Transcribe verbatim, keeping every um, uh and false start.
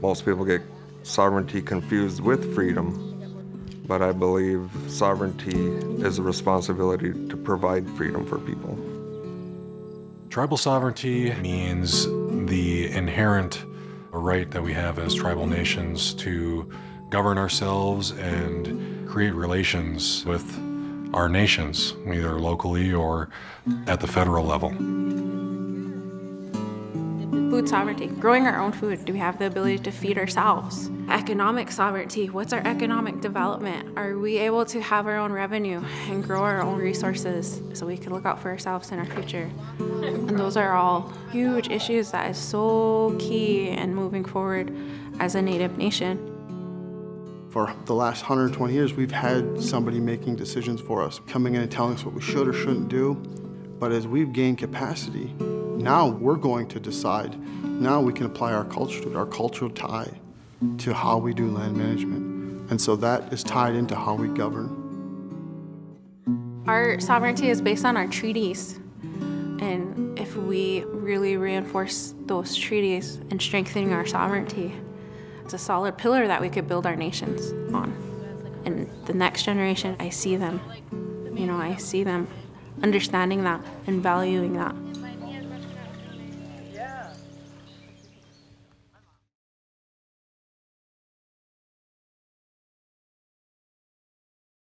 Most people get sovereignty confused with freedom, but I believe sovereignty is a responsibility to provide freedom for people. Tribal sovereignty means the inherent right that we have as tribal nations to govern ourselves and create relations with our nations, either locally or at the federal level. Food sovereignty, growing our own food. Do we have the ability to feed ourselves? Economic sovereignty, what's our economic development? Are we able to have our own revenue and grow our own resources so we can look out for ourselves in our future? And those are all huge issues that is so key in moving forward as a Native nation. For the last one hundred twenty years, we've had somebody making decisions for us, coming in and telling us what we should or shouldn't do. But as we've gained capacity, now we're going to decide. Now we can apply our culture to it, our cultural tie to how we do land management. And so that is tied into how we govern. Our sovereignty is based on our treaties. And if we really reinforce those treaties and strengthening our sovereignty, it's a solid pillar that we could build our nations on. And the next generation, I see them, you know, I see them understanding that and valuing that.